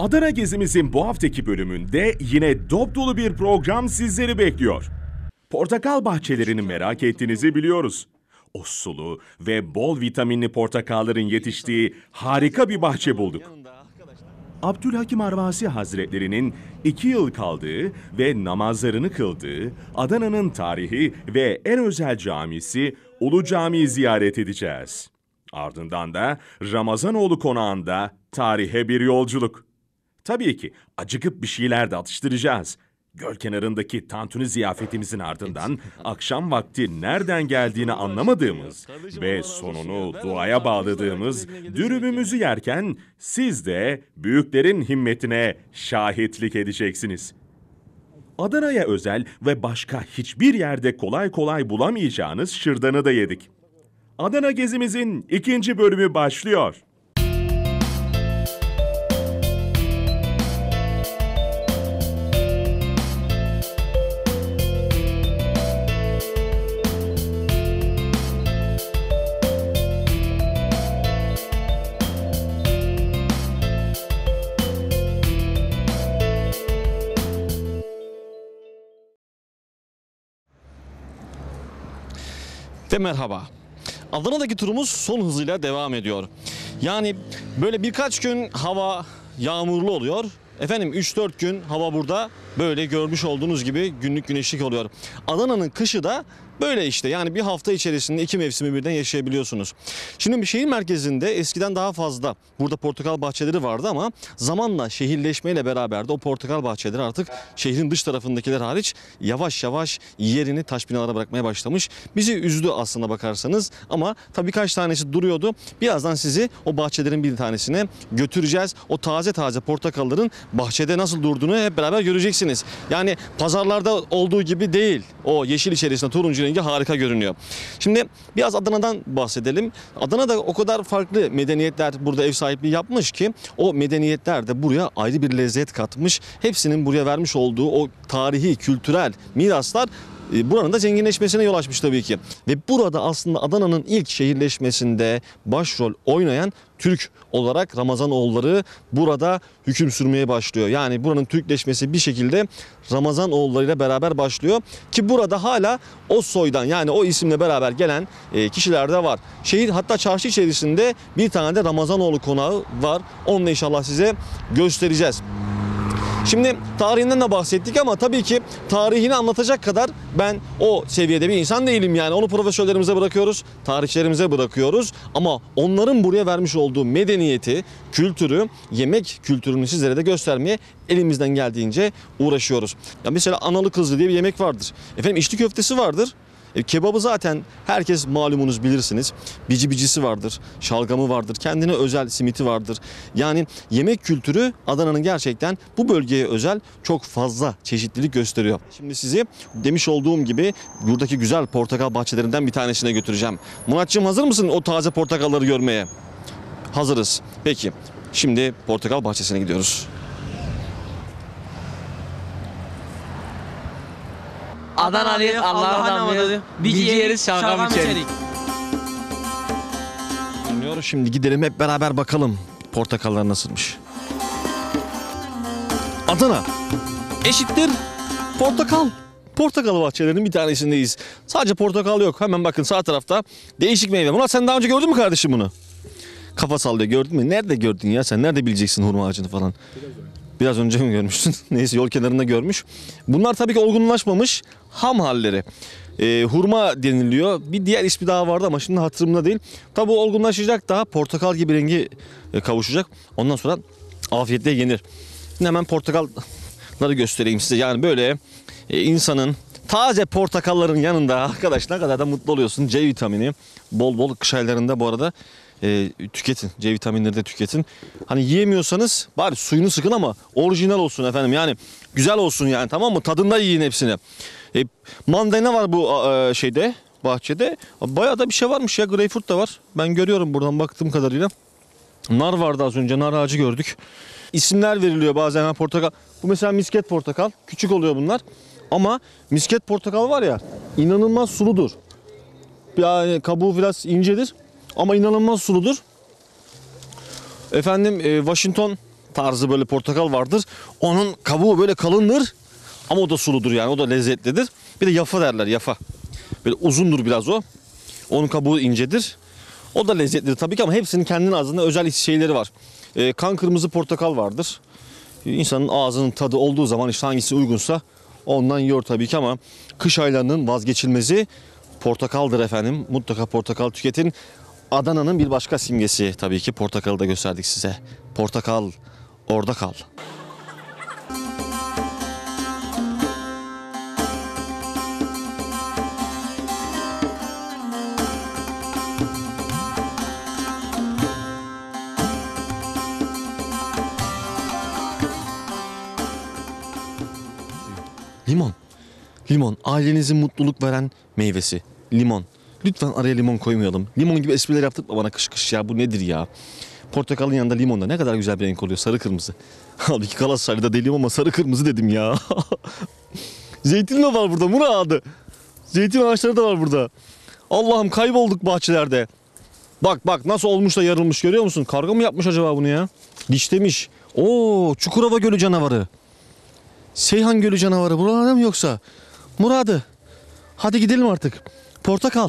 Adana gezimizin bu haftaki bölümünde yine dopdolu bir program sizleri bekliyor. Portakal bahçelerini merak ettiğinizi biliyoruz. O sulu ve bol vitaminli portakalların yetiştiği harika bir bahçe bulduk. Abdülhakim Arvasi Hazretleri'nin 2 yıl kaldığı ve namazlarını kıldığı Adana'nın tarihi ve en özel camisi Ulu Cami'yi ziyaret edeceğiz. Ardından da Ramazanoğlu konağında tarihe bir yolculuk. Tabii ki acıkıp bir şeyler de atıştıracağız. Göl kenarındaki tantuni ziyafetimizin ardından akşam vakti nereden geldiğini anlamadığımız ve sonunu duaya bağladığımız dürümümüzü yerken siz de büyüklerin himmetine şahitlik edeceksiniz. Adana'ya özel ve başka hiçbir yerde kolay kolay bulamayacağınız şırdanı da yedik. Adana gezimizin 2. bölümü başlıyor. De merhaba. Adana'daki turumuz son hızıyla devam ediyor. Yani böyle birkaç gün hava yağmurlu oluyor. Efendim 3-4 gün hava burada böyle görmüş olduğunuz gibi günlük güneşlik oluyor. Adana'nın kışı da böyle işte, yani bir hafta içerisinde 2 mevsimi birden yaşayabiliyorsunuz. Şimdi şehir merkezinde eskiden daha fazla burada portakal bahçeleri vardı ama zamanla şehirleşmeyle beraber de o portakal bahçeleri artık şehrin dış tarafındakiler hariç yavaş yavaş yerini taş binalara bırakmaya başlamış. Bizi üzdü aslına bakarsanız ama tabii kaç tanesi duruyordu. Birazdan sizi o bahçelerin bir tanesine götüreceğiz. O taze taze portakalların bahçede nasıl durduğunu hep beraber göreceksiniz. Yani pazarlarda olduğu gibi değil. O yeşil içerisinde turuncu rengi harika görünüyor. Şimdi biraz Adana'dan bahsedelim. Adana'da o kadar farklı medeniyetler burada ev sahipliği yapmış ki o medeniyetler de buraya ayrı bir lezzet katmış. Hepsinin buraya vermiş olduğu o tarihi, kültürel miraslar buranın da zenginleşmesine yol açmış tabii ki. Ve burada aslında Adana'nın ilk şehirleşmesinde başrol oynayan Türk olarak Ramazanoğulları burada hüküm sürmeye başlıyor. Yani buranın Türkleşmesi bir şekilde Ramazanoğulları ile beraber başlıyor. Ki burada hala o soydan, yani o isimle beraber gelen kişiler de var. Şehir, hatta çarşı içerisinde bir tane de Ramazanoğlu konağı var. Onu da inşallah size göstereceğiz. Şimdi tarihinden de bahsettik ama tabii ki tarihini anlatacak kadar ben o seviyede bir insan değilim yani. Onu profesörlerimize bırakıyoruz, tarihçilerimize bırakıyoruz ama onların buraya vermiş olduğu medeniyeti, kültürü, yemek kültürünü sizlere de göstermeye elimizden geldiğince uğraşıyoruz. Ya mesela analı kızlı diye bir yemek vardır. Efendim içli köftesi vardır. Kebabı zaten herkes malumunuz, bilirsiniz. Bici bicisi vardır, şalgamı vardır, kendine özel simiti vardır. Yani yemek kültürü Adana'nın gerçekten bu bölgeye özel çok fazla çeşitlilik gösteriyor. Şimdi sizi demiş olduğum gibi buradaki güzel portakal bahçelerinden bir tanesine götüreceğim. Muratcığım, hazır mısın o taze portakalları görmeye? Hazırız. Peki şimdi portakal bahçesine gidiyoruz. Adana'lıyız, Allah'a emanet. Bir yeriz, şalgam içerik. Bilmiyorum, şimdi gidelim hep beraber bakalım portakallar nasılmış. Adana eşittir portakal. Portakal bahçelerinin bir tanesindeyiz. Sadece portakal yok. Hemen bakın sağ tarafta değişik meyve. Murat, sen daha önce gördün mü kardeşim bunu? Kafa sallıyor, gördün mü? Nerede gördün ya sen? Nerede bileceksin hurma ağacını falan? Biraz önce mi görmüştün? Neyse, yol kenarında görmüş. Bunlar tabii ki olgunlaşmamış ham halleri. Hurma deniliyor. Bir diğer ismi daha vardı ama şimdi hatırımda değil. Tabii olgunlaşacak, daha portakal gibi rengi kavuşacak. Ondan sonra afiyetle yenir. Şimdi hemen portakalları göstereyim size. Yani böyle insanın taze portakalların yanında arkadaş ne kadar da mutlu oluyorsun. C vitamini bol bol, kış aylarında bu arada tüketin. C vitaminleri de tüketin. Hani yiyemiyorsanız bari suyunu sıkın ama orijinal olsun efendim. Yani güzel olsun yani, tamam mı? Tadında yiyin hepsini. Mandalina var bu şeyde, bahçede. Bayağı da bir şey varmış ya. Greyfurt da var. Ben görüyorum buradan baktığım kadarıyla. Nar vardı az önce. Nar ağacı gördük. İsimler veriliyor bazen. Ha, portakal. Bu mesela misket portakal. Küçük oluyor bunlar. Ama misket portakal var ya, inanılmaz suludur. Yani kabuğu biraz incedir. Ama inanılmaz suludur. Efendim Washington tarzı böyle portakal vardır. Onun kabuğu böyle kalındır ama o da suludur yani, o da lezzetlidir. Bir de yafa derler, yafa. Böyle uzundur biraz o. Onun kabuğu incedir. O da lezzetlidir tabii ki ama hepsinin kendine ağzında özel şeyleri var. Kan kırmızı portakal vardır. İnsanın ağzının tadı olduğu zaman işte hangisi uygunsa ondan yiyor tabii ki ama kış aylarının vazgeçilmezi portakaldır efendim. Mutlaka portakal tüketin. Adana'nın bir başka simgesi tabii ki portakalı da gösterdik size. Portakal orada kal. Limon. Limon. Ailenizin mutluluk veren meyvesi. Limon. Lütfen araya limon koymayalım. Limon gibi espriler yaptırtma bana kış kış ya. Bu nedir ya? Portakalın yanında limon da ne kadar güzel bir renk oluyor. Sarı kırmızı. Halbuki Galatasaray'da değilim ama sarı kırmızı dedim ya. Zeytin de var burada Murat. Zeytin ağaçları da var burada. Allah'ım kaybolduk bahçelerde. Bak bak nasıl olmuş da yarılmış görüyor musun? Karga mı yapmış acaba bunu ya? Dişlemiş. Oo, Çukurova Gölü canavarı. Seyhan Gölü canavarı buralarda mı yoksa? Muradı. Hadi gidelim artık. Portakal,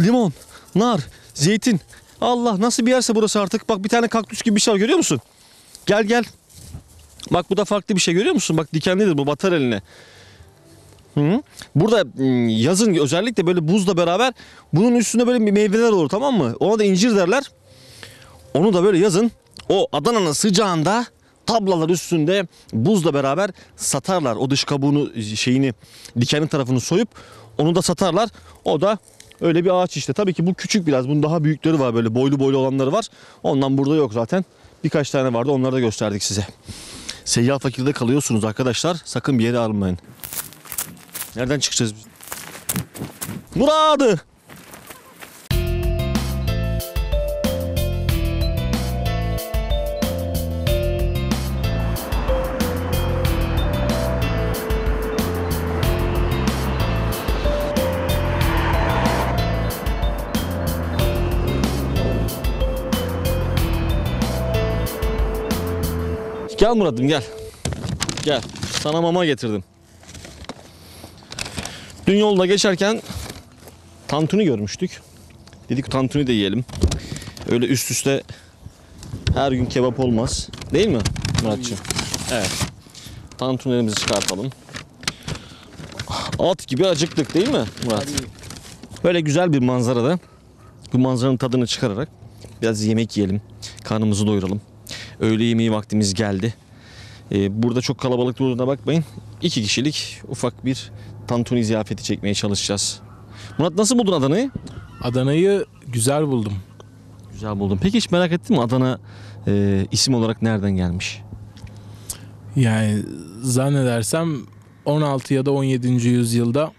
limon, nar, zeytin. Allah nasıl bir yerse burası artık. Bak bir tane kaktüs gibi bir şey var görüyor musun? Gel gel. Bak bu da farklı bir şey görüyor musun? Bak dikenlidir bu, batar eline. Hı? Burada yazın özellikle böyle buzla beraber bunun üstünde böyle meyveler olur, tamam mı? Ona da incir derler. Onu da böyle yazın o Adana'nın sıcağında tablalar üstünde buzla beraber satarlar. O dış kabuğunu, şeyini, dikenli tarafını soyup onu da satarlar. O da öyle bir ağaç işte. Tabii ki bu küçük biraz. Bunun daha büyükleri var, böyle boylu boylu olanları var. Ondan burada yok zaten. Birkaç tane vardı. Onları da gösterdik size. Seyyah-ı Fakir'de kalıyorsunuz arkadaşlar. Sakın bir yere almayın. Nereden çıkacağız biz? Muradı! Gel Murat'ım gel. Gel. Sana mama getirdim. Dün yolda geçerken tantuni görmüştük. Dedik tantuni de yiyelim. Öyle üst üste her gün kebap olmaz. Değil mi Murat'cığım? Evet. Tantunilerimizi çıkartalım. At gibi acıktık değil mi Murat? Böyle güzel bir manzarada bu manzaranın tadını çıkararak biraz yemek yiyelim. Karnımızı doyuralım. Öğle yemeği vaktimiz geldi. Burada çok kalabalık olduğuna bakmayın. 2 kişilik ufak bir tantuni ziyafeti çekmeye çalışacağız. Murat nasıl buldun Adana'yı? Adana'yı güzel buldum. Güzel buldum. Peki hiç merak ettin mi Adana isim olarak nereden gelmiş? Yani zannedersem 16 ya da 17. yüzyılda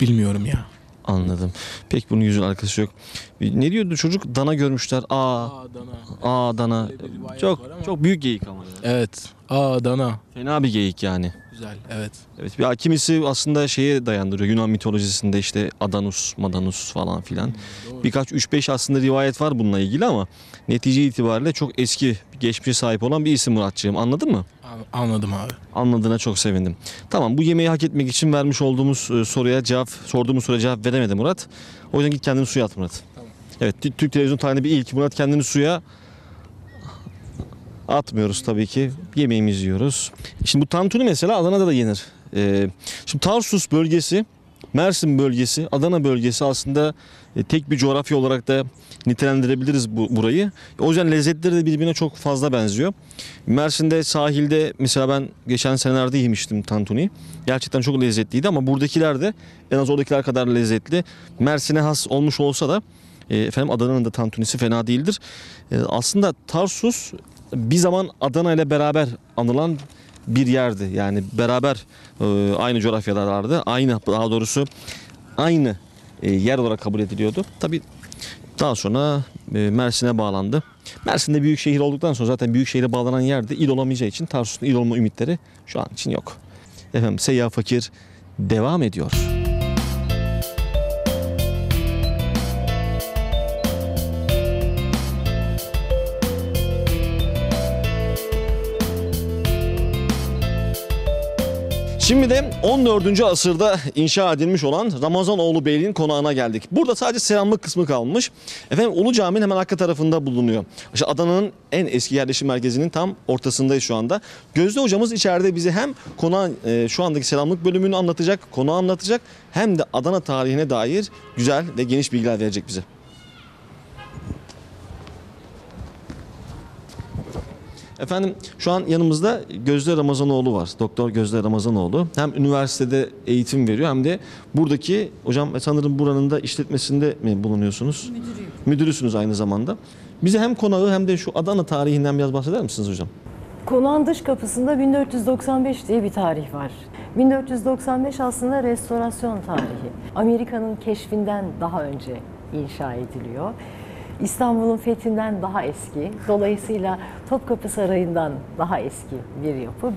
bilmiyorum ya. Anladım. Pek bunun yüzün arkası yok. Ne diyordu çocuk? Dana görmüşler. Aa dana. Çok büyük geyik ama. Evet. Aa dana. Fena bir geyik yani. Güzel. Evet. Evet. Ya kimisi aslında şeye dayandırıyor. Yunan mitolojisinde işte Adanus, Madanus falan filan. Birkaç 3-5 aslında rivayet var bununla ilgili ama netice itibariyle çok eski, geçmişe sahip olan bir isim Muratçığım. Anladın mı? Anladım abi. Anladığına çok sevindim. Tamam, bu yemeği hak etmek için vermiş olduğumuz soruya cevap, sorduğumuz soruya cevap veremedi Murat. O yüzden git kendini suya at Murat. Tamam. Evet, Türk televizyon tarihinde bir ilk. Murat kendini suya atmıyoruz tabii ki. Yemeğimizi yiyoruz. Şimdi bu tantuni mesela Adana'da da yenir. Şimdi Tarsus bölgesi, Mersin bölgesi, Adana bölgesi aslında tek bir coğrafya olarak da nitelendirebiliriz burayı. O yüzden lezzetleri de birbirine çok fazla benziyor. Mersin'de sahilde mesela ben geçen senelerde yemiştim tantuni. Gerçekten çok lezzetliydi ama buradakiler de en az oradakiler kadar lezzetli. Mersin'e has olmuş olsa da efendim Adana'nın da tantunisi fena değildir. Aslında Tarsus bir zaman Adana ile beraber anılan bir yerdi. Yani beraber aynı coğrafyalardı. Daha doğrusu aynı yer olarak kabul ediliyordu. Tabii daha sonra Mersin'e bağlandı. Mersin'de büyük şehir olduktan sonra zaten büyük şehire bağlanan yerde il olamayacağı için Tarsus'un il olma ümitleri şu an için yok. Efendim Seyyah-ı Fakir devam ediyor. Şimdi de 14. asırda inşa edilmiş olan Ramazanoğlu Beyliği'nin konağına geldik. Burada sadece selamlık kısmı kalmış. Efendim Ulu Cami'nin hemen arka tarafında bulunuyor. İşte Adana'nın en eski yerleşim merkezinin tam ortasındayız şu anda. Gözde hocamız içeride bize hem konağın şu andaki selamlık bölümünü anlatacak, konağı anlatacak, hem de Adana tarihine dair güzel ve geniş bilgiler verecek bize. Efendim şu an yanımızda Gözde Ramazanoğlu var. Doktor Gözde Ramazanoğlu. Hem üniversitede eğitim veriyor hem de buradaki, hocam sanırım buranın da işletmesinde mi bulunuyorsunuz? Müdürüyüm. Müdürüsünüz aynı zamanda. Bize hem konağı hem de şu Adana tarihinden biraz bahseder misiniz hocam? Konağın dış kapısında 1495 diye bir tarih var. 1495 aslında restorasyon tarihi. Amerika'nın keşfinden daha önce inşa ediliyor. İstanbul'un fethinden daha eski, dolayısıyla Topkapı Sarayı'ndan daha eski bir yapı.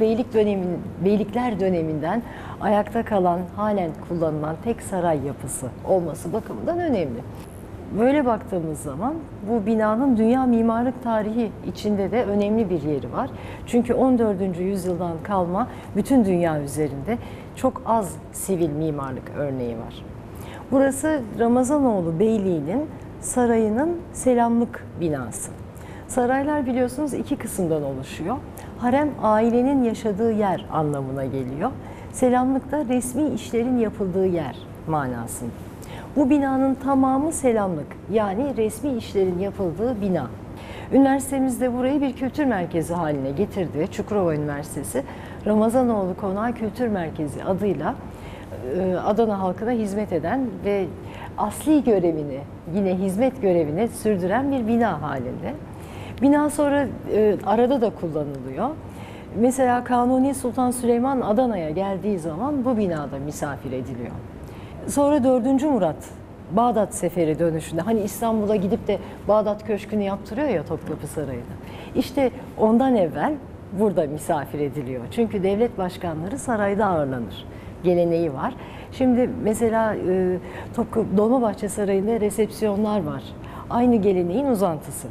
Beylikler döneminden ayakta kalan, halen kullanılan tek saray yapısı olması bakımından önemli. Böyle baktığımız zaman bu binanın dünya mimarlık tarihi içinde de önemli bir yeri var. Çünkü 14. yüzyıldan kalma bütün dünya üzerinde çok az sivil mimarlık örneği var. Burası Ramazanoğlu Beyliği'nin sarayının selamlık binası. Saraylar biliyorsunuz iki kısımdan oluşuyor. Harem ailenin yaşadığı yer anlamına geliyor. Selamlık da resmi işlerin yapıldığı yer manasında. Bu binanın tamamı selamlık, yani resmi işlerin yapıldığı bina. Üniversitemiz de burayı bir kültür merkezi haline getirdi. Çukurova Üniversitesi Ramazanoğlu Konağı Kültür Merkezi adıyla Adana halkına hizmet eden ve asli görevini, yine hizmet görevini sürdüren bir bina halinde. Bina sonra arada da kullanılıyor. Mesela Kanuni Sultan Süleyman Adana'ya geldiği zaman bu binada misafir ediliyor. Sonra 4. Murat Bağdat Seferi dönüşünde, hani İstanbul'a gidip de Bağdat Köşkü'nü yaptırıyor ya Topkapı Sarayı'na. İşte ondan evvel burada misafir ediliyor. Çünkü devlet başkanları sarayda ağırlanır. Geleneği var. Şimdi mesela Dolmabahçe Sarayı'nda resepsiyonlar var. Aynı geleneğin uzantısı.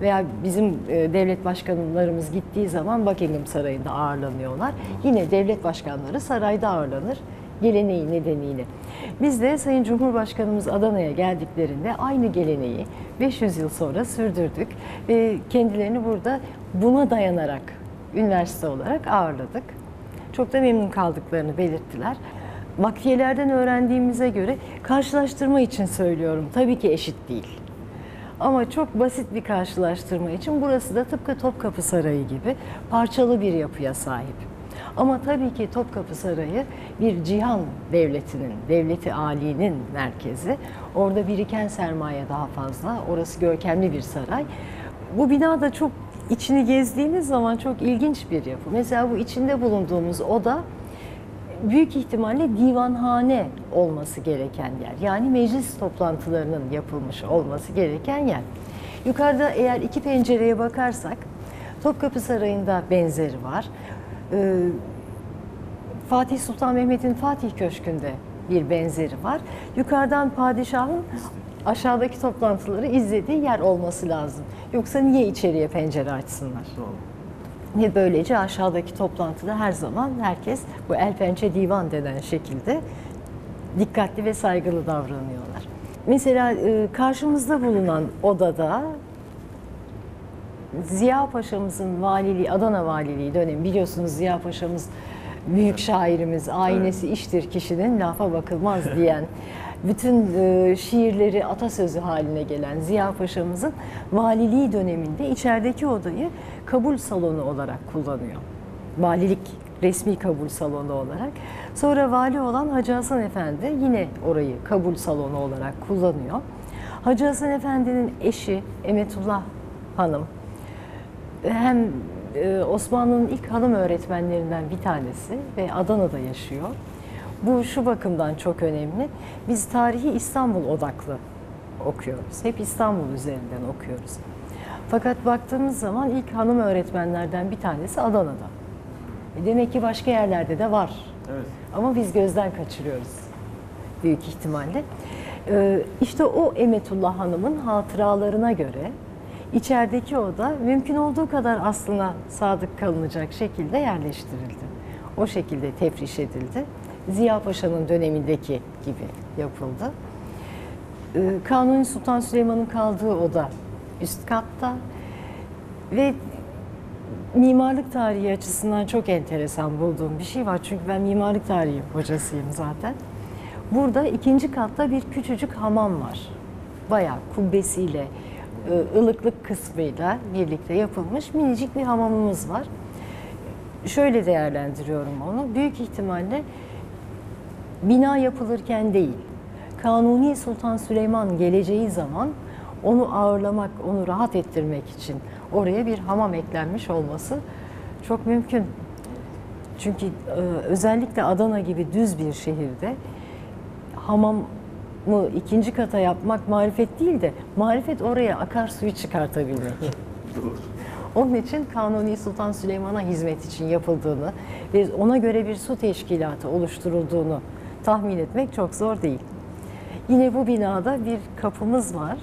Veya bizim devlet başkanlarımız gittiği zaman Buckingham Sarayı'nda ağırlanıyorlar. Yine devlet başkanları sarayda ağırlanır geleneği nedeniyle. Biz de Sayın Cumhurbaşkanımız Adana'ya geldiklerinde aynı geleneği 500 yıl sonra sürdürdük. Ve kendilerini burada buna dayanarak üniversite olarak ağırladık. Çok da memnun kaldıklarını belirttiler. Vakfiyelerden öğrendiğimize göre, karşılaştırma için söylüyorum, tabii ki eşit değil. Ama çok basit bir karşılaştırma için burası da tıpkı Topkapı Sarayı gibi parçalı bir yapıya sahip. Ama tabii ki Topkapı Sarayı bir cihan devletinin, devleti âlinin merkezi. Orada biriken sermaye daha fazla, orası görkemli bir saray. Bu bina da çok İçini gezdiğimiz zaman çok ilginç bir yapı. Mesela bu içinde bulunduğumuz oda büyük ihtimalle divanhane olması gereken yer. Yani meclis toplantılarının yapılmış olması gereken yer. Yukarıda eğer iki pencereye bakarsak Topkapı Sarayı'nda benzeri var. Fatih Sultan Mehmet'in Fatih Köşkü'nde bir benzeri var. Yukarıdan padişahın aşağıdaki toplantıları izlediği yer olması lazım. Yoksa niye içeriye pencere açsınlar? Ve böylece aşağıdaki toplantıda her zaman herkes bu el pençe divan denen şekilde dikkatli ve saygılı davranıyorlar. Mesela karşımızda bulunan odada Ziya Paşa'mızın valiliği, Adana valiliği dönemi, biliyorsunuz Ziya Paşa'mız büyük şairimiz, aynesi iştir kişinin lafa bakılmaz diyen, bütün şiirleri atasözü haline gelen Ziya Paşa'mızın valiliği döneminde içerideki odayı kabul salonu olarak kullanıyor. Valilik resmi kabul salonu olarak. Sonra vali olan Hacı Hasan Efendi yine orayı kabul salonu olarak kullanıyor. Hacı Hasan Efendi'nin eşi Emetullah Hanım hem Osmanlı'nın ilk hanım öğretmenlerinden bir tanesi ve Adana'da yaşıyor. Bu şu bakımdan çok önemli. Biz tarihi İstanbul odaklı okuyoruz. Hep İstanbul üzerinden okuyoruz. Fakat baktığımız zaman ilk hanım öğretmenlerden bir tanesi Adana'da. Demek ki başka yerlerde de var. Evet. Ama biz gözden kaçırıyoruz büyük ihtimalle. İşte o Emetullah Hanım'ın hatıralarına göre içerideki oda mümkün olduğu kadar aslına sadık kalınacak şekilde yerleştirildi. O şekilde tefriş edildi. Ziya Paşa'nın dönemindeki gibi yapıldı. Kanuni Sultan Süleyman'ın kaldığı oda üst katta ve mimarlık tarihi açısından çok enteresan bulduğum bir şey var. Çünkü ben mimarlık tarihi hocasıyım zaten. Burada ikinci katta bir küçücük hamam var. Bayağı kubbesiyle, ılıklık kısmıyla birlikte yapılmış minicik bir hamamımız var. Şöyle değerlendiriyorum onu. Büyük ihtimalle bina yapılırken değil, Kanuni Sultan Süleyman geleceği zaman onu ağırlamak, onu rahat ettirmek için oraya bir hamam eklenmiş olması çok mümkün. Çünkü özellikle Adana gibi düz bir şehirde hamamı ikinci kata yapmak marifet değil de, marifet oraya akarsuyu çıkartabilmek. Doğru. Onun için Kanuni Sultan Süleyman'a hizmet için yapıldığını ve ona göre bir su teşkilatı oluşturulduğunu tahmin etmek çok zor değil. Yine bu binada bir kapımız var.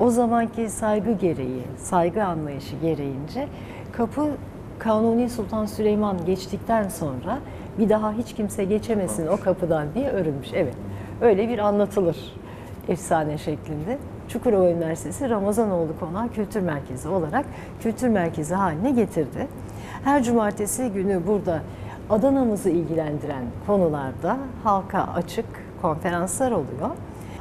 O zamanki saygı gereği, saygı anlayışı gereğince kapı Kanuni Sultan Süleyman geçtikten sonra bir daha hiç kimse geçemesin o kapıdan diye örülmüş. Evet, öyle bir anlatılır efsane şeklinde. Çukurova Üniversitesi Ramazanoğlu Konağı Kültür Merkezi olarak kültür merkezi haline getirdi. Her cumartesi günü burada Adana'mızı ilgilendiren konularda halka açık konferanslar oluyor.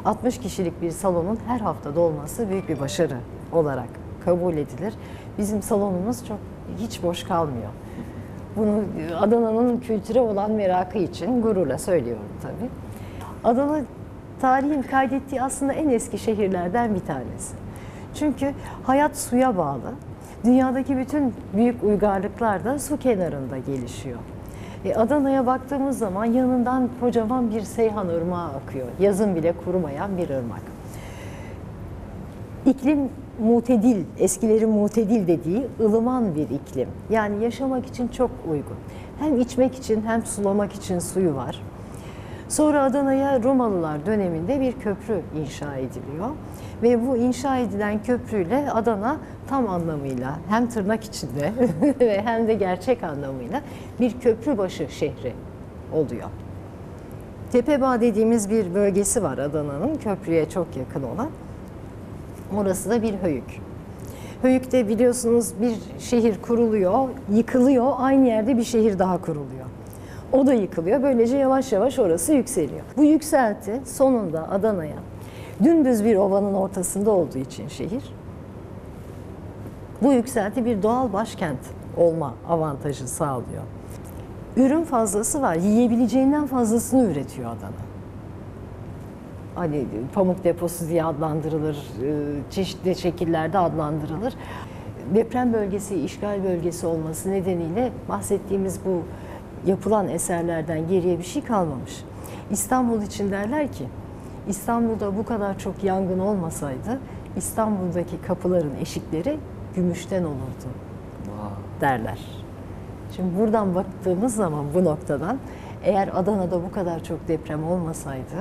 60 kişilik bir salonun her hafta dolması büyük bir başarı olarak kabul edilir. Bizim salonumuz hiç boş kalmıyor. Bunu Adana'nın kültüre olan merakı için gururla söylüyorum tabii. Adana tarihin kaydettiği aslında en eski şehirlerden bir tanesi. Çünkü hayat suya bağlı. Dünyadaki bütün büyük uygarlıklar da su kenarında gelişiyor. Adana'ya baktığımız zaman yanından kocaman bir Seyhan ırmağı akıyor. Yazın bile kurumayan bir ırmak. İklim mutedil, eskilerin mutedil dediği ılıman bir iklim. Yani yaşamak için çok uygun. Hem içmek için hem sulamak için suyu var. Sonra Adana'ya Romalılar döneminde bir köprü inşa ediliyor. Ve bu inşa edilen köprüyle Adana tam anlamıyla hem tırnak içinde hem de gerçek anlamıyla bir köprübaşı şehri oluyor. Tepebağ dediğimiz bir bölgesi var Adana'nın, köprüye çok yakın olan. Orası da bir höyük. Höyükte biliyorsunuz bir şehir kuruluyor, yıkılıyor, aynı yerde bir şehir daha kuruluyor. O da yıkılıyor. Böylece yavaş yavaş orası yükseliyor. Bu yükselti sonunda Adana'ya dümdüz bir ovanın ortasında olduğu için şehir, bu yükselti bir doğal başkent olma avantajı sağlıyor. Ürün fazlası var. Yiyebileceğinden fazlasını üretiyor Adana. Hani pamuk deposu diye adlandırılır, çeşitli şekillerde adlandırılır. Deprem bölgesi, işgal bölgesi olması nedeniyle bahsettiğimiz bu yapılan eserlerden geriye bir şey kalmamış. İstanbul için derler ki, İstanbul'da bu kadar çok yangın olmasaydı İstanbul'daki kapıların eşikleri gümüşten olurdu derler. Şimdi buradan baktığımız zaman, bu noktadan, eğer Adana'da bu kadar çok deprem olmasaydı,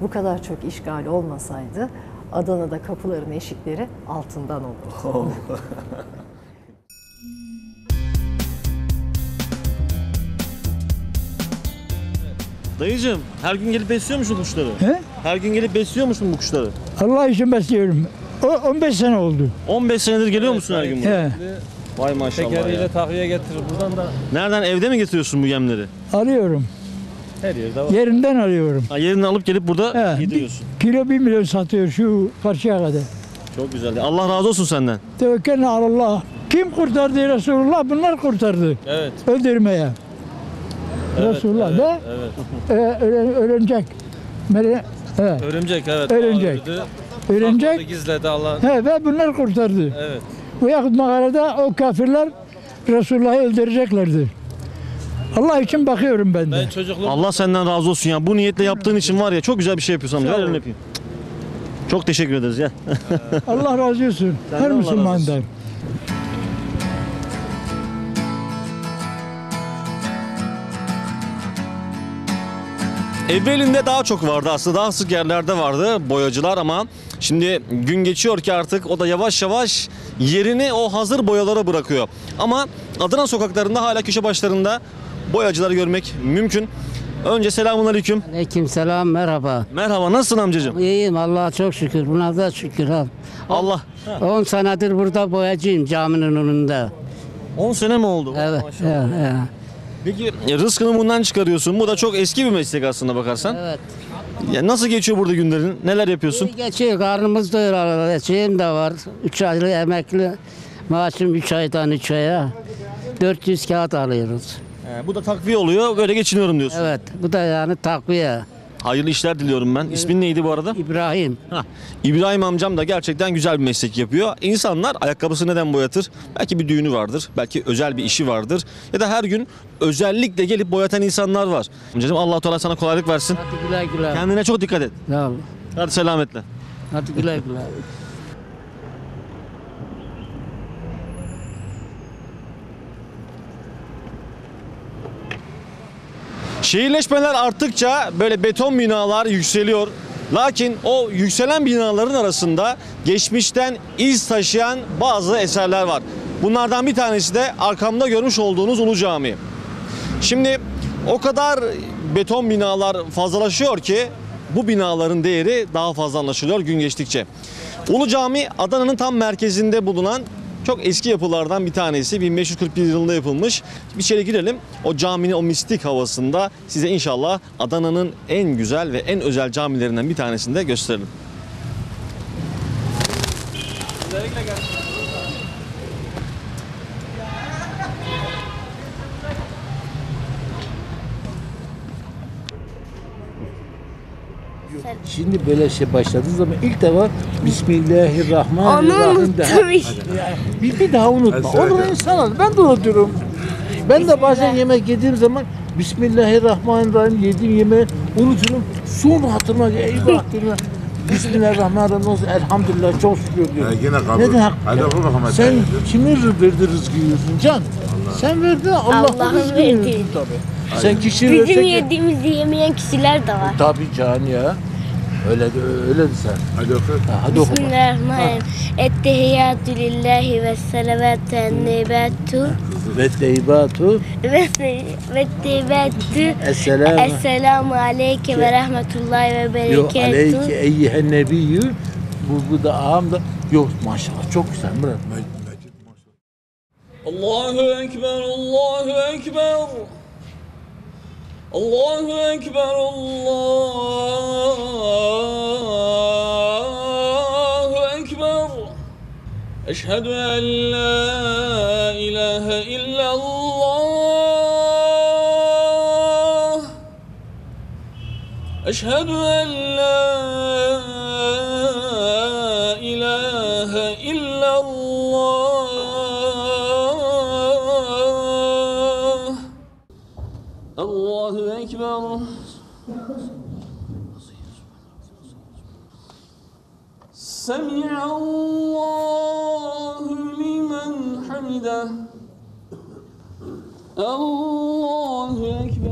bu kadar çok işgal olmasaydı Adana'da kapıların eşikleri altından olurdu. Dayıcığım, her gün gelip besliyor musun kuşları? He? Her gün gelip besliyor musun bu kuşları? Allah için besliyorum. O 15 sene oldu. 15 senedir geliyor musun her gün buraya? He. Vay maşallah. Tekeriyle takviye getirir buradan da. Nereden, evde mi getiriyorsun bu yemleri? Alıyorum. Her yerde var. Yerinden alıyorum. Ha, yerinden alıp gelip burada yediriyorsun. Kilo 1 milyon satıyor şu karşıya kadar. Çok güzel. Allah razı olsun senden. Tevekkül Allah. Kim kurtardı Resulullah? Bunlar kurtardı. Evet. Öldürmeye. Evet, Resulullah evet, da evet. Örümcek. Evet. Örümcek evet. Örümcek. Örümcek gizledi Allah'ın. He ve bunlar kurtardı. Evet. Bu yakut mağarada o kafirler Resulullah'ı öldüreceklerdi. Allah için bakıyorum ben de. Ben çocukluğum... Allah senden razı olsun ya. Bu niyetle yaptığın için var ya, çok güzel bir şey yapıyorsun amca. Gel öpeyim. Çok teşekkür ederiz ya. Allah razı olsun. Sen her Müslümandan. Evvelinde daha çok vardı aslında, daha sık yerlerde vardı boyacılar ama şimdi gün geçiyor ki artık o da yavaş yavaş yerini o hazır boyalara bırakıyor. Ama Adana sokaklarında hala köşe başlarında boyacıları görmek mümkün. Önce selamünaleyküm. Aleykümselam, merhaba. Merhaba, nasılsın amcacığım? İyiyim, Allah'a çok şükür, buna da şükür. Allah. 10 senedir burada boyacıyım, caminin önünde. 10 sene mi oldu? Evet. Evet. Peki rızkını bundan çıkarıyorsun. Bu da çok eski bir meslek aslında bakarsan. Evet. Ya nasıl geçiyor burada günlerin? Neler yapıyorsun? İyi geçiyor. Karnımız doyuyor. Şeyim de var. 3 aylık emekli maaşım 3 aydan 3 aya 400 kağıt alıyoruz. Bu da takviye oluyor. Böyle geçiniyorum diyorsun. Evet. Bu da yani takviye. Hayırlı işler diliyorum ben. İsmin neydi bu arada? İbrahim. İbrahim amcam da gerçekten güzel bir meslek yapıyor. İnsanlar ayakkabısı neden boyatır? Belki bir düğünü vardır. Belki özel bir işi vardır. Ya da her gün özellikle gelip boyatan insanlar var. Amcacığım Allah-u Teala sana kolaylık versin. Hadi güle güle. Kendine çok dikkat et. Tamam. Hadi selametle. Hadi güle güle. Şehirleşmeler arttıkça böyle beton binalar yükseliyor. Lakin o yükselen binaların arasında geçmişten iz taşıyan bazı eserler var. Bunlardan bir tanesi de arkamda görmüş olduğunuz Ulu Cami. Şimdi o kadar beton binalar fazlalaşıyor ki bu binaların değeri daha fazla anlaşılıyor gün geçtikçe. Ulu Cami Adana'nın tam merkezinde bulunan çok eski yapılardan bir tanesi. 1541 yılında yapılmış. İçeri girelim. O caminin o mistik havasında size inşallah Adana'nın en güzel ve en özel camilerinden bir tanesini de gösterelim. Şimdi böyle şey başladığı zaman ilk defa Bismillahirrahmanirrahim daha. Bir daha unutma. Onu insan al. Ben de unuturum. Ben de bazen yemek yediğim zaman Bismillahirrahmanirrahim yediğim yemeği unuturum. Sonra hatırıma eyvah diyorum. Bismillahirrahmanirrahim olsun. Elhamdülillah çok şükür diyorum. Neden haklı? Sen kimin verdi rızkı yiyorsun can? Sen verdin Allah'ın rızkı yiyorsun tabii. Sen kişi versek. Bizim yediğimizi yemeyen kişiler de var. Tabii can ya. Öyle de sen. Hadi oku. Hadi oku. Bismillahirrahmanirrahim. Ettehiyyatü lillahi ve salavatü ennebatü. Ve tehibatü. Ve tehibatü. Esselamu aleyke ve rahmetullahi ve berekatü. Yok aleyke eyyihen nebiyyü. Bu da ağam da. Yok maşallah çok güzel. Bırak. Allahu Ekber, Allahu Ekber. Allahu Ekber, Allahu Ekber. Eşhedü en la ilahe illallah. Eşhedü en la ilahe illallah. Allahu Ekber. Semi'allahu limen hamide. Allahu Ekber.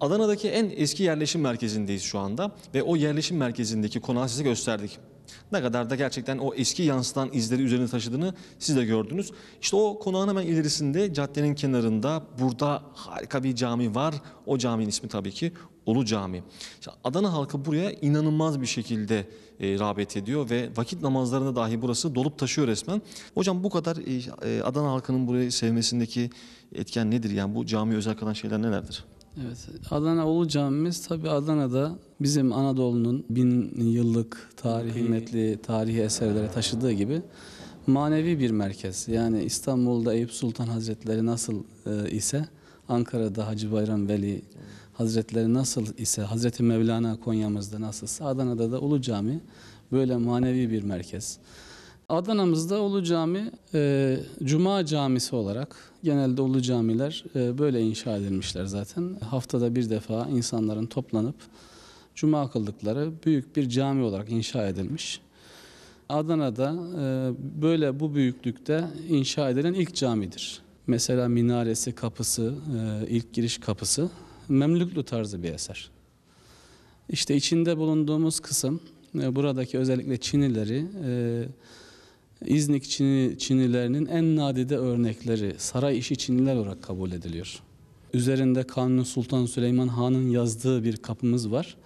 Adana'daki en eski yerleşim merkezindeyiz şu anda ve o yerleşim merkezindeki konağı size gösterdik. Ne kadar da gerçekten o eski yansıtan izleri üzerine taşıdığını siz de gördünüz. İşte o konağın hemen ilerisinde caddenin kenarında burada harika bir cami var. O caminin ismi tabii ki Ulu Cami. Adana halkı buraya inanılmaz bir şekilde rağbet ediyor ve vakit namazlarında dahi burası dolup taşıyor resmen. Hocam bu kadar Adana halkının burayı sevmesindeki etken nedir? Yani bu camiyi özel kılan şeyler nelerdir? Evet, Adana Ulu Camimiz tabii Adana'da bizim Anadolu'nun 1000 yıllık tarihi, kıymetli tarihi eserlere taşıdığı gibi manevi bir merkez. Yani İstanbul'da Eyüp Sultan Hazretleri nasıl ise, Ankara'da Hacı Bayram Veli Hazretleri nasıl ise, Hazreti Mevlana Konya'mızda nasılsa Adana'da da Ulu Cami böyle manevi bir merkez. Adana'mızda Ulu Cami, Cuma Camisi olarak genelde Ulu Camiler böyle inşa edilmişler zaten. Haftada bir defa insanların toplanıp Cuma kıldıkları büyük bir cami olarak inşa edilmiş. Adana'da böyle bu büyüklükte inşa edilen ilk camidir. Mesela minaresi, kapısı, ilk giriş kapısı Memlüklü tarzı bir eser. İşte içinde bulunduğumuz kısım, buradaki özellikle Çinileri, İznik Çinilerinin en nadide örnekleri, saray işi Çiniler olarak kabul ediliyor. Üzerinde Kanuni Sultan Süleyman Han'ın yazdığı bir kapımız var.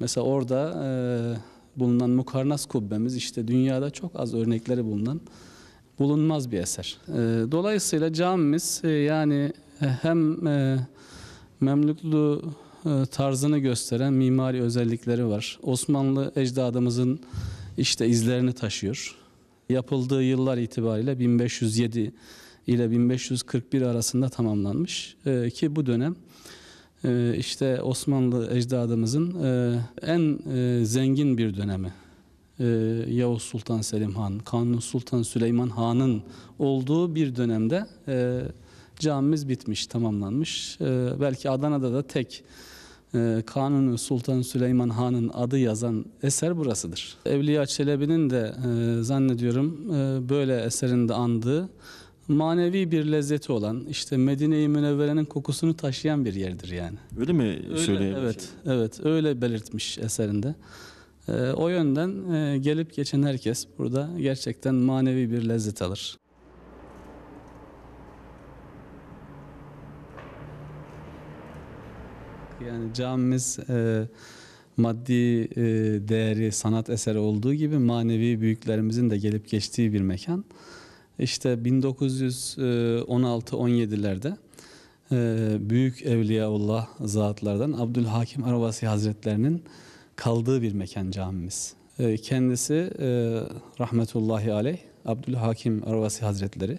Mesela orada bulunan Mukarnas Kubbemiz, işte dünyada çok az örnekleri bulunan bulunmaz bir eser. Dolayısıyla camimiz yani hem Memlüklü tarzını gösteren mimari özellikleri var. Osmanlı ecdadımızın işte izlerini taşıyor. Yapıldığı yıllar itibariyle 1507 ile 1541 arasında tamamlanmış ki bu dönem işte Osmanlı ecdadımızın en zengin bir dönemi. Yavuz Sultan Selim Han, Kanuni Sultan Süleyman Han'ın olduğu bir dönemde camimiz bitmiş, tamamlanmış. Belki Adana'da da tek Kanuni Sultan Süleyman Han'ın adı yazan eser burasıdır. Evliya Çelebi'nin de zannediyorum böyle eserinde andığı manevi bir lezzeti olan, işte Medine-i Münevvere'nin kokusunu taşıyan bir yerdir yani. Öyle mi söyleyeyim? Evet, evet, öyle belirtmiş eserinde. O yönden gelip geçen herkes burada gerçekten manevi bir lezzet alır. Yani camimiz maddi değeri sanat eseri olduğu gibi manevi büyüklerimizin de gelip geçtiği bir mekan. İşte 1916-17'lerde büyük Evliyaullah zatlardan Abdülhakim Arvasi Hazretlerinin kaldığı bir mekan camimiz. Kendisi rahmetullahi aleyh Abdülhakim Arvasi Hazretleri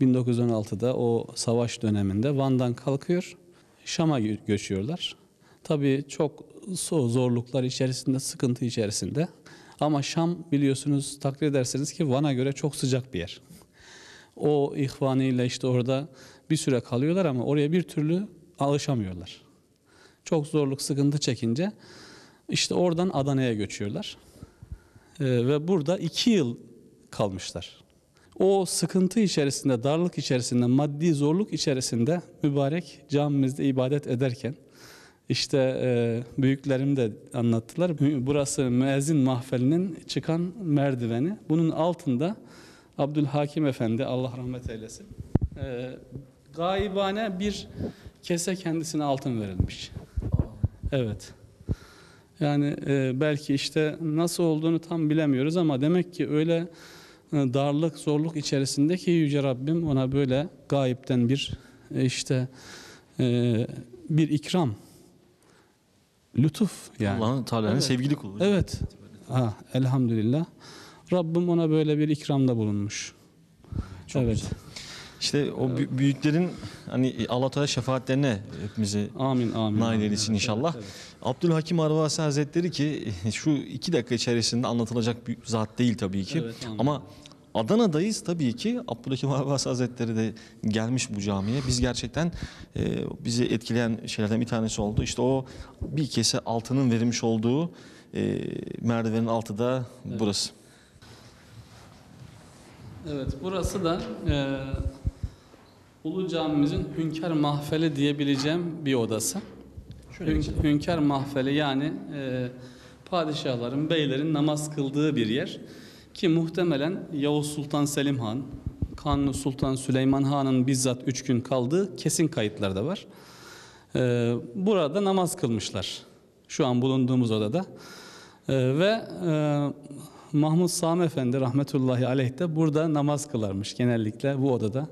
1916'da o savaş döneminde Van'dan kalkıyor, Şam'a göçüyorlar. Tabii çok zorluklar içerisinde, sıkıntı içerisinde. Ama Şam biliyorsunuz, takdir ederseniz ki Van'a göre çok sıcak bir yer. O ihvanıyla işte orada bir süre kalıyorlar ama oraya bir türlü alışamıyorlar. Çok zorluk, sıkıntı çekince işte oradan Adana'ya göçüyorlar. Ve burada 2 yıl kalmışlar. O sıkıntı içerisinde, darlık içerisinde, maddi zorluk içerisinde mübarek camimizde ibadet ederken, işte büyüklerim de anlattılar. Burası müezzin mahfelinin çıkan merdiveni. Bunun altında Abdülhakim Efendi, Allah rahmet eylesin, gaibane bir kese kendisine altın verilmiş. Evet. Yani belki işte nasıl olduğunu tam bilemiyoruz ama demek ki öyle darlık, zorluk içerisindeki Yüce Rabbim ona böyle gayipten bir işte bir ikram, lütuf yani. Allah'ın Teala'nın evet, sevgili kulu. Evet. Ha, elhamdülillah. Rabbim ona böyle bir ikramda bulunmuş. Çok evet. Güzel. İşte o büyüklerin hani Allah Teala şefaatlerine hepimizi nail eylesin inşallah. Evet, evet. Abdülhakim Arvasi Hazretleri ki şu 2 dakika içerisinde anlatılacak bir zat değil tabii ki. Evet, ama Adana'dayız tabii ki. Abdülhakim Arvasi Hazretleri de gelmiş bu camiye. Biz gerçekten bizi etkileyen şeylerden bir tanesi oldu. İşte o bir kese altının verilmiş olduğu merdivenin altı da evet, burası. Evet, burası da Ulu Camimizin Hünkâr Mahfeli diyebileceğim bir odası. Hünkâr Mahfeli yani padişahların, beylerin namaz kıldığı bir yer. Ki muhtemelen Yavuz Sultan Selim Han, Kanuni Sultan Süleyman Han'ın bizzat 3 gün kaldığı kesin kayıtlarda var. Burada namaz kılmışlar. Şu an bulunduğumuz odada. Ve Mahmut Sami Efendi rahmetullahi aleyh de burada namaz kılarmış. Genellikle bu odada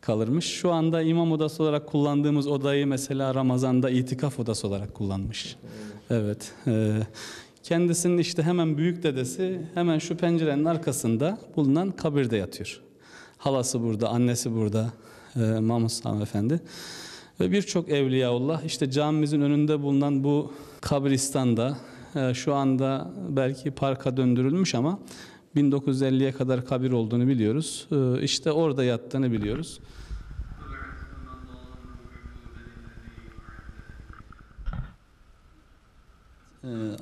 kalırmış. Şu anda imam odası olarak kullandığımız odayı mesela Ramazan'da itikaf odası olarak kullanmış. Evet. Kendisinin işte hemen büyük dedesi hemen şu pencerenin arkasında bulunan kabirde yatıyor. Halası burada, annesi burada, Mahmut Sami Efendi. Ve birçok Evliyaullah işte camimizin önünde bulunan bu kabristanda, şu anda belki parka döndürülmüş ama 1950'ye kadar kabir olduğunu biliyoruz. İşte orada yattığını biliyoruz.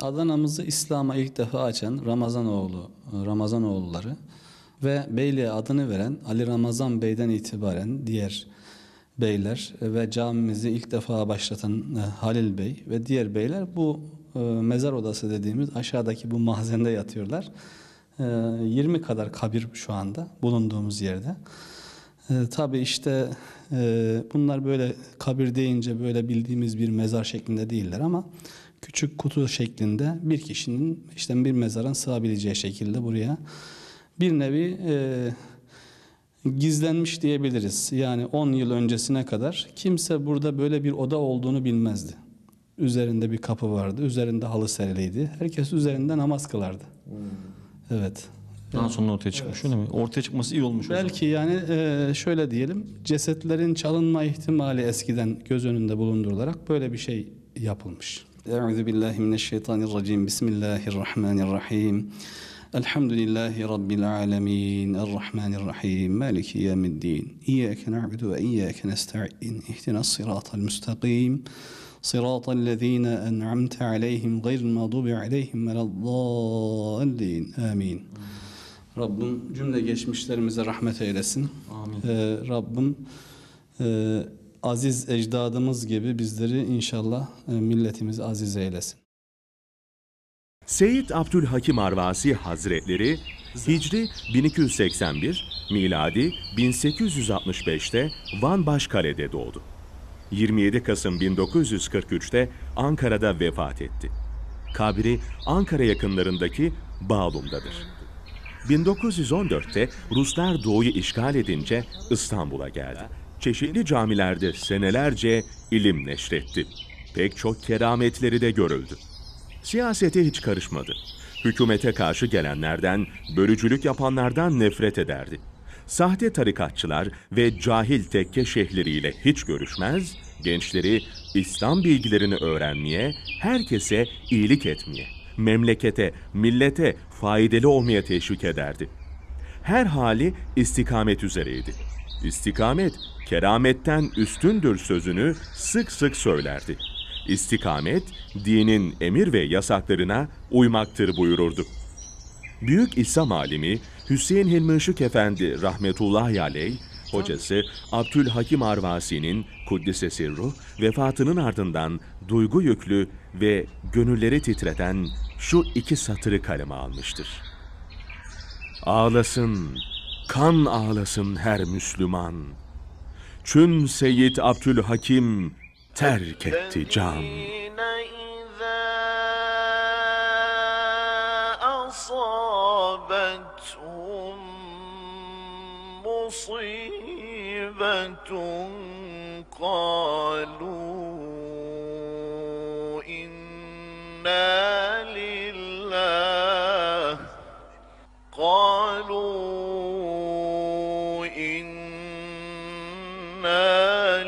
Adana'mızı İslam'a ilk defa açan Ramazanoğulları ve beyliğe adını veren Ali Ramazan Bey'den itibaren diğer beyler ve camimizi ilk defa başlatan Halil Bey ve diğer beyler bu mezar odası dediğimiz aşağıdaki bu mahzende yatıyorlar. 20 kadar kabir şu anda bulunduğumuz yerde. Tabii işte bunlar böyle kabir deyince böyle bildiğimiz bir mezar şeklinde değiller ama küçük kutu şeklinde bir kişinin işte bir mezarın sığabileceği şekilde buraya bir nevi gizlenmiş diyebiliriz. Yani 10 yıl öncesine kadar kimse burada böyle bir oda olduğunu bilmezdi. Üzerinde bir kapı vardı, üzerinde halı seriliydi. Herkes üzerinde namaz kılardı. Evet. Daha sonra ortaya çıkmış, evet. Öyle mi? Ortaya çıkması iyi olmuş. Belki yani şöyle diyelim, cesetlerin çalınma ihtimali eskiden göz önünde bulundurularak böyle bir şey yapılmış. Euzubillahimineşşeytanirracim. Bismillahirrahmanirrahim. Elhamdülillahi Rabbil alemin. Errahmanirrahim. Maliki yevmiddin. İyyâke na'budu ve iyyâke nesta'in. İhdinas sıratal müstakim. Sıratallezîne en'amte aleyhim gayril mağdubi aleyhim veleddâllin. Amin. Rabbim cümle geçmişlerimize rahmet eylesin. Amin. Rabbim aziz ecdadımız gibi bizleri inşallah milletimiz aziz eylesin. Seyyid Abdülhakim Arvasi Hazretleri Hicri 1281, miladi 1865'te Van Başkale'de doğdu. 27 Kasım 1943'te Ankara'da vefat etti. Kabri Ankara yakınlarındaki Bağlum'dadır. 1914'te Ruslar Doğu'yu işgal edince İstanbul'a geldi. Çeşitli camilerde senelerce ilim neşretti. Pek çok kerametleri de görüldü. Siyasete hiç karışmadı. Hükümete karşı gelenlerden, bölücülük yapanlardan nefret ederdi. Sahte tarikatçılar ve cahil tekke şeyhleriyle hiç görüşmez, gençleri İslam bilgilerini öğrenmeye, herkese iyilik etmeye, memlekete, millete faydalı olmaya teşvik ederdi. Her hali istikamet üzereydi. İstikamet, kerametten üstündür sözünü sık sık söylerdi. İstikamet, dinin emir ve yasaklarına uymaktır buyururdu. Büyük İslam alimi Hüseyin Hilmi Efendi rahmetullahi aleyh, hocası Abdülhakim Arvasi'nin kuddise sirruh vefatının ardından duygu yüklü ve gönülleri titreten şu iki satırı kaleme almıştır. Ağlasın, kan ağlasın her Müslüman. Çün Seyyid Abdülhakim terk etti can. مصيبة قالوا إنا لله قالوا إنا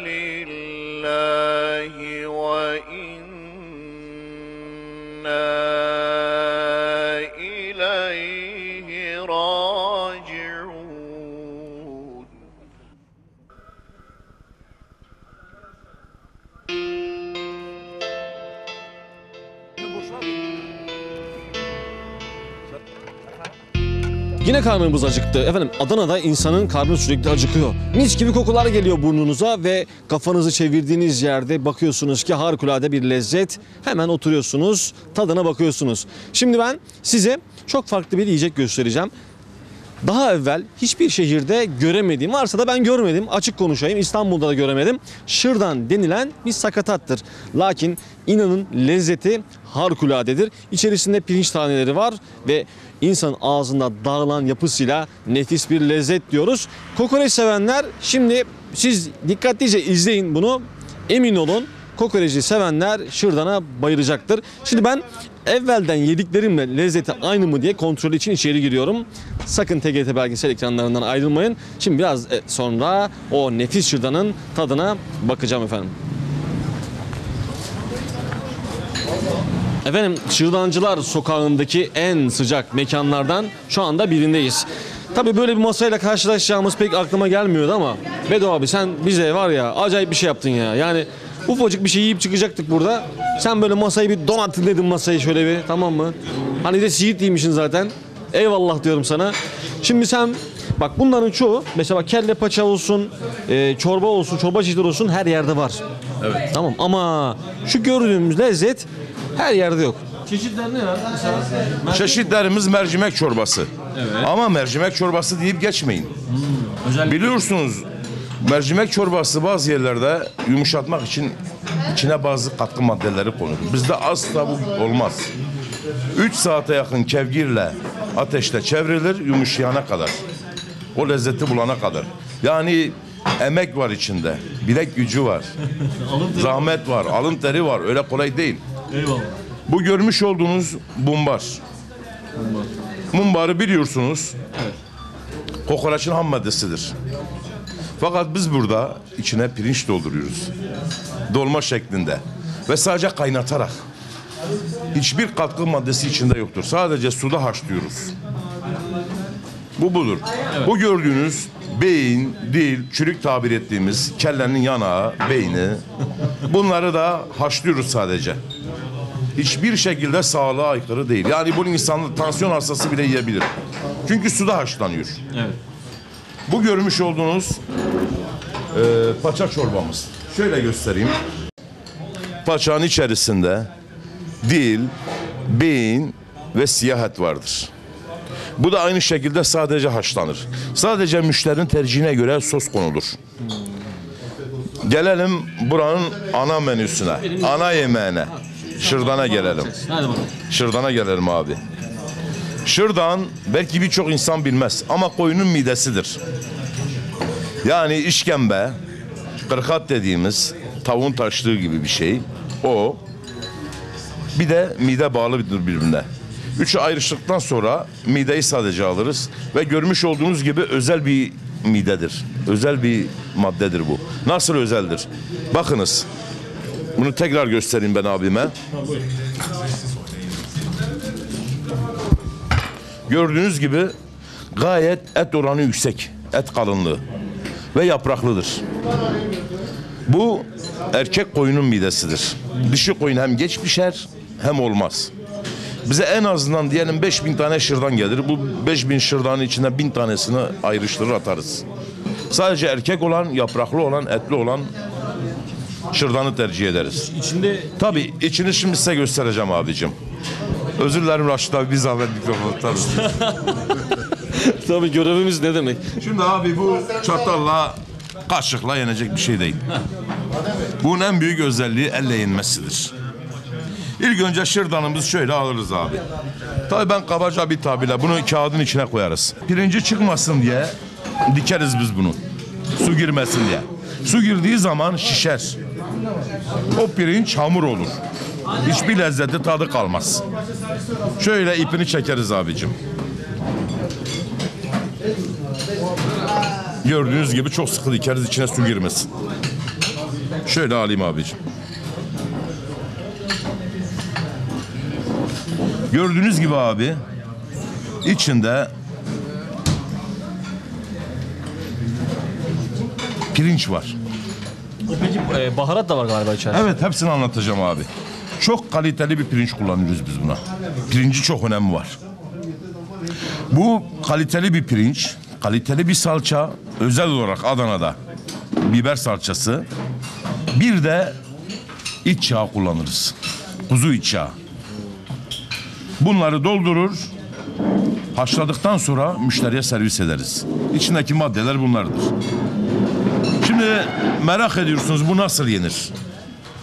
لله وإنا إليه راجعون. Yine karnımız acıktı. Efendim, Adana'da insanın karnı sürekli acıkıyor. Mis gibi kokular geliyor burnunuza ve kafanızı çevirdiğiniz yerde bakıyorsunuz ki harikulade bir lezzet. Hemen oturuyorsunuz, tadına bakıyorsunuz. Şimdi ben size çok farklı bir yiyecek göstereceğim. Daha evvel hiçbir şehirde göremediğim, varsa da ben görmedim, açık konuşayım, İstanbul'da da göremedim. Şırdan denilen bir sakatattır. Lakin inanın lezzeti harikuladedir. İçerisinde pirinç taneleri var ve insanın ağzında dağılan yapısıyla nefis bir lezzet diyoruz. Kokoreç sevenler, şimdi siz dikkatlice izleyin bunu, emin olun. Kokoreci sevenler şırdana bayılacaktır. Şimdi ben evvelden yediklerimle lezzeti aynı mı diye kontrol için içeri giriyorum. Sakın TGRT belgesel ekranlarından ayrılmayın. Şimdi biraz sonra o nefis şırdanın tadına bakacağım efendim. Efendim, Şırdancılar Sokağı'ndaki en sıcak mekanlardan şu anda birindeyiz. Tabii böyle bir masayla karşılaşacağımız pek aklıma gelmiyordu ama Bedo abi, sen bize var ya acayip bir şey yaptın ya. Yani ufacık bir şey yiyip çıkacaktık burada. Sen böyle masayı bir donattın dedim, masayı şöyle bir, tamam mı? Hani de Siitliymişsin zaten. Eyvallah diyorum sana. Şimdi sen bak, bunların çoğu mesela kelle paça olsun, çorba olsun, çorba çeşitleri olsun, her yerde var. Evet. Tamam, ama şu gördüğümüz lezzet her yerde yok. Çeşitler ne ya? Mesela, çeşitlerimiz mercimek çorbası. Evet. Ama mercimek çorbası deyip geçmeyin. Hmm. Biliyorsunuz, mercimek çorbası bazı yerlerde yumuşatmak için içine bazı katkı maddeleri konulur. Bizde asla bu olmaz. 3 saate yakın kevgirle ateşte çevrilir, yumuşayana kadar. O lezzeti bulana kadar. Yani emek var içinde, bilek gücü var, zahmet var, alın teri var. Öyle kolay değil. Eyvallah. Bu görmüş olduğunuz mumbar. Mumbarı biliyorsunuz, evet, kokoreçin ham maddesidir. Fakat biz burada içine pirinç dolduruyoruz, dolma şeklinde ve sadece kaynatarak. Hiçbir katkı maddesi içinde yoktur. Sadece suda haşlıyoruz. Bu budur. Evet. Bu gördüğünüz beyin, dil, çürük tabir ettiğimiz kellenin yanağı, beyni. Bunları da haşlıyoruz sadece. Hiçbir şekilde sağlığa aykırı değil. Yani bunu insanlar, tansiyon hastası bile yiyebilir. Çünkü suda haşlanıyor. Evet. Bu görmüş olduğunuz paça çorbamız. Şöyle göstereyim. Paçanın içerisinde dil, beyin ve siyah et vardır. Bu da aynı şekilde sadece haşlanır. Sadece müşterinin tercihine göre sos konulur. Gelelim buranın ana menüsüne, ana yemeğine. Şırdana gelelim. Şırdana gelelim abi. Şırdan belki birçok insan bilmez ama koyunun midesidir. Yani işkembe, kırkat dediğimiz tavuğun taşlığı gibi bir şey. O. Bir de mide bağlıdır birbirine. Üçü ayrıştıktan sonra mideyi sadece alırız ve görmüş olduğunuz gibi özel bir midedir. Özel bir maddedir bu. Nasıl özeldir? Bakınız. Bunu tekrar göstereyim ben abime. Gördüğünüz gibi gayet et oranı yüksek. Et kalınlığı ve yapraklıdır. Bu erkek koyunun midesidir. Dişi koyun hem geç pişer hem olmaz. Bize en azından diyelim 5000 tane şırdan gelir. Bu 5000 şırdanın içine 1000 tanesini ayrıştırır atarız. Sadece erkek olan, yapraklı olan, etli olan şırdanı tercih ederiz. İçinde... Tabii içini şimdi size göstereceğim abicim. Özür dilerim Raşit abi, bir zahmet mikrofonu tutarız. Tabii, görevimiz ne demek? Şimdi abi bu çatalla, kaşıkla yenecek bir şey değil. Bunun en büyük özelliği elle yenmesidir. İlk önce şırdanımızı şöyle alırız abi. Tabii ben kabaca bir tabirle bunu kağıdın içine koyarız. Pirinci çıkmasın diye dikeriz biz bunu. Su girmesin diye. Su girdiği zaman şişer. O pirinç hamur olur. Hiçbir lezzeti, tadı kalmaz. Şöyle ipini çekeriz abicim. Gördüğünüz gibi çok sıkı dikeriz, içine su girmesin. Şöyle alayım abicim. Gördüğünüz gibi abi, içinde pirinç var. Peki baharat da var galiba içerisinde. Evet, hepsini anlatacağım abi. Çok kaliteli bir pirinç kullanıyoruz biz buna. Pirinci çok önemi var. Bu kaliteli bir pirinç, kaliteli bir salça, özel olarak Adana'da biber salçası, bir de iç yağ kullanırız. Kuzu iç yağı. Bunları doldurur, haşladıktan sonra müşteriye servis ederiz. İçindeki maddeler bunlardır. Şimdi merak ediyorsunuz bu nasıl yenir?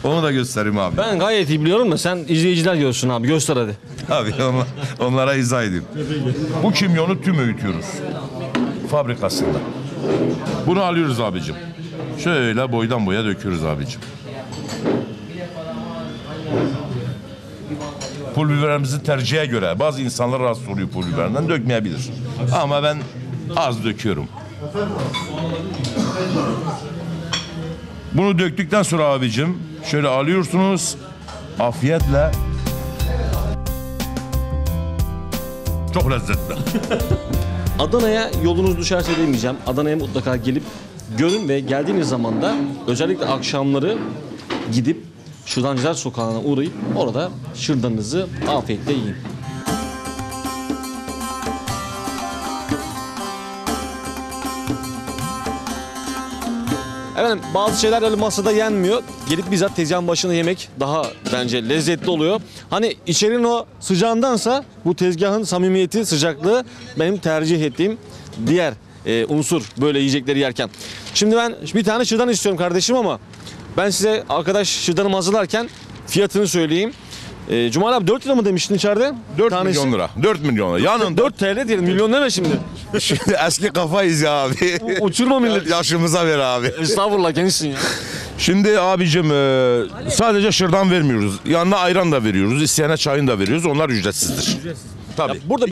Onu da göstereyim abi. Ben gayet iyi biliyorum da sen izleyiciler görsün abi. Göster hadi. Abi onlara izah edeyim. Bu kimyonu tüm öğütüyoruz. Fabrikasında. Bunu alıyoruz abicim. Şöyle boydan boya döküyoruz abicim. Pul biberimizi tercihe göre. Bazı insanlar rahatsız oluyor pul biberinden, dökmeyebilir. Ama ben az döküyorum. Bunu döktükten sonra abicim şöyle alıyorsunuz. Afiyetle. Çok lezzetli. Adana'ya yolunuz düşerse demeyeceğim. Adana'ya mutlaka gelip görün ve geldiğiniz zaman da özellikle akşamları gidip Şırdancılar Sokağı'na uğrayıp orada şırdanınızı afiyetle yiyin. Efendim bazı şeyler öyle masada yenmiyor. Gelip bizzat tezgahın başına yemek daha bence lezzetli oluyor. Hani içerinin o sıcağındansa bu tezgahın samimiyeti, sıcaklığı benim tercih ettiğim diğer unsur böyle yiyecekleri yerken. Şimdi ben bir tane şırdan istiyorum kardeşim ama ben size arkadaş şırdanımı hazırlarken fiyatını söyleyeyim. Cumali abi 4 lira mı demiştin içeride? 4 tanesi. Milyon lira. 4 milyon lira. Yanında 4 TL diyelim. Milyon ne şimdi? Şimdi eski kafayız ya abi. Uçurma millet. Yaşımıza ver abi. Estağfurullah gençsin ya. Şimdi abicim sadece şırdan vermiyoruz. Yanına ayran da veriyoruz. İsteyene çayın da veriyoruz. Onlar ücretsizdir. Tabii. Ya burada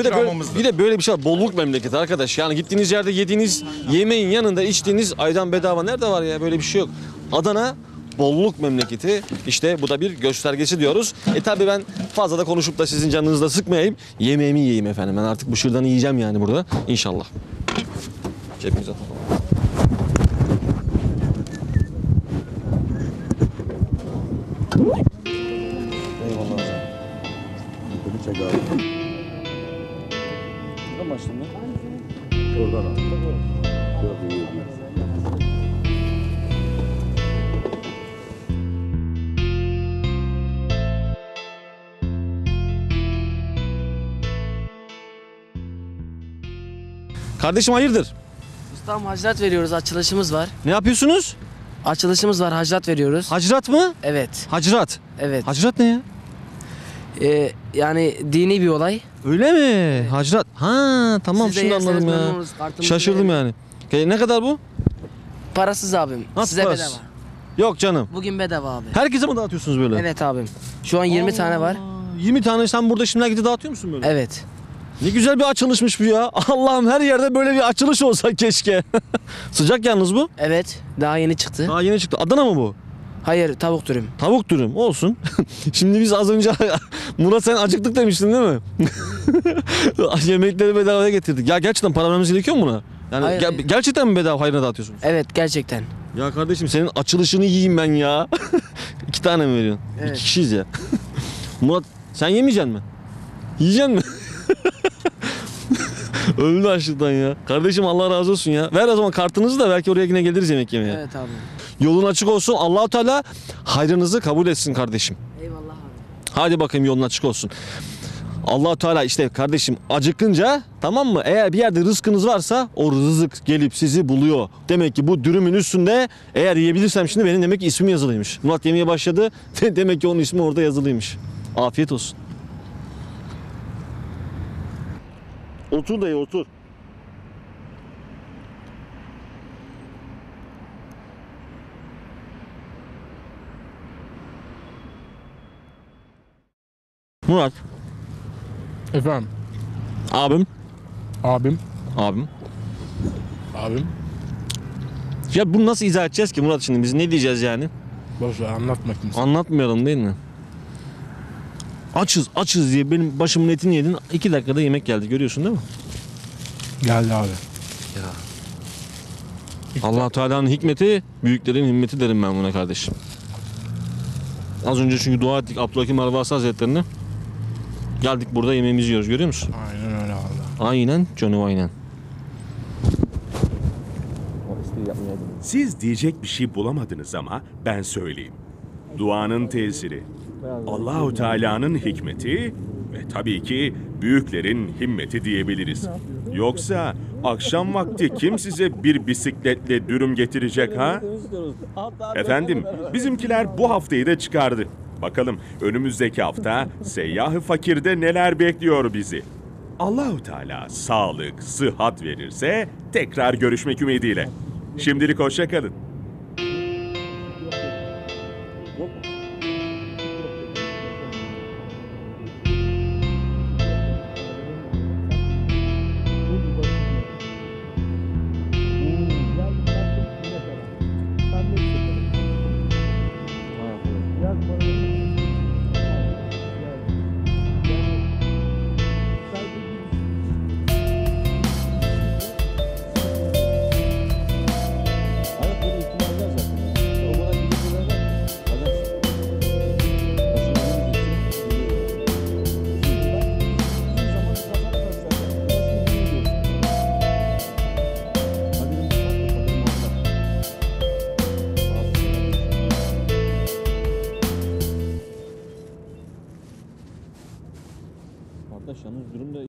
bir de böyle bir şey var. Bolluk memleketi arkadaş. Yani gittiğiniz yerde yediğiniz yemeğin yanında içtiğiniz ayran bedava. Nerede var ya? Böyle bir şey yok. Adana bolluk memleketi, işte bu da bir göstergesi diyoruz. Tabi ben fazla da konuşup da sizin canınızı da sıkmayayım. Yemeğimi yiyeyim efendim. Ben artık bu şırdanı yiyeceğim yani burada. İnşallah. Cebimize atalım. Eyvallah. Bunu çek abi. Şuradan başlayayım ya. Oradan al. Çok iyi. Kardeşim hayırdır? Ustam hacrat veriyoruz, açılışımız var. Ne yapıyorsunuz? Açılışımız var, hacrat veriyoruz. Hacrat mı? Evet. Hacrat? Evet. Hacrat ne ya? Yani dini bir olay. Öyle mi? Evet. Hacrat. Ha tamam, şimdi anladım ya. Şaşırdım yani. Ne kadar bu? Parasız abim. Nasıl size parasız? Bedava. Yok canım. Bugün bedava abi. Herkese mi dağıtıyorsunuz böyle? Evet abim. Şu an 20 tane var. 20 tane sen burada şimdiden gidip dağıtıyor musun böyle? Evet. Ne güzel bir açılışmış bu ya. Allah'ım her yerde böyle bir açılış olsa keşke. Sıcak yalnız bu. Evet. Daha yeni çıktı. Daha yeni çıktı. Adana mı bu? Hayır, tavuk dürüm. Tavuk dürüm olsun. Şimdi biz az önce Murat sen acıktık demiştin değil mi? Yemekleri bedavaya getirdik. Ya gerçekten para vermemiz gerekiyor mu buna? Yani hayır, gerçekten mi bedava hayrına dağıtıyorsunuz? Evet gerçekten. Ya kardeşim senin açılışını yiyeyim ben ya. 2 tane mi veriyorsun? Evet. 2 kişiyiz ya. Murat sen yemeyeceksin mi? Yiyeceksin mi? Öldü açlıktan ya. Kardeşim Allah razı olsun ya. Ver o zaman kartınızı da belki oraya yine geliriz yemek yemeye. Evet abi. Yolun açık olsun. Allah-u Teala hayrınızı kabul etsin kardeşim. Eyvallah abi. Hadi bakayım yolun açık olsun. Allah-u Teala işte kardeşim acıkınca, tamam mı? Eğer bir yerde rızkınız varsa o rızık gelip sizi buluyor. Demek ki bu dürümün üstünde eğer yiyebilirsem şimdi benim demek ki ismim yazılıymış. Murat yemeye başladı. Demek ki onun ismi orada yazılıymış. Afiyet olsun. Otur dayı otur. Murat. Efendim. Abim. Ya bunu nasıl izah edeceğiz ki Murat şimdi? Biz ne diyeceğiz yani? Boş ver, anlatma kimse. Anlatmayalım değil mi? Açız diye benim başımın etini yedin. 2 dakikada yemek geldi. Görüyorsun değil mi? Geldi abi. Ya. Allah-u Teala'nın hikmeti, büyüklerin himmeti derim ben buna kardeşim. Az önce çünkü dua ettik Abdülhakim Arvasi Hazretlerine. Geldik burada yemeğimizi yiyoruz. Görüyor musun? Aynen öyle abi. Aynen canım aynen. Siz diyecek bir şey bulamadınız ama ben söyleyeyim. Duanın tesiri, Allah-u Teala'nın hikmeti ve tabii ki büyüklerin himmeti diyebiliriz. Yoksa akşam vakti kim size bir bisikletle dürüm getirecek ha? Efendim, bizimkiler bu haftayı da çıkardı. Bakalım önümüzdeki hafta Seyyah-ı Fakir'de neler bekliyor bizi? Allah-u Teala sağlık, sıhhat verirse tekrar görüşmek ümidiyle. Şimdilik hoşça kalın. yaklaşan zulümde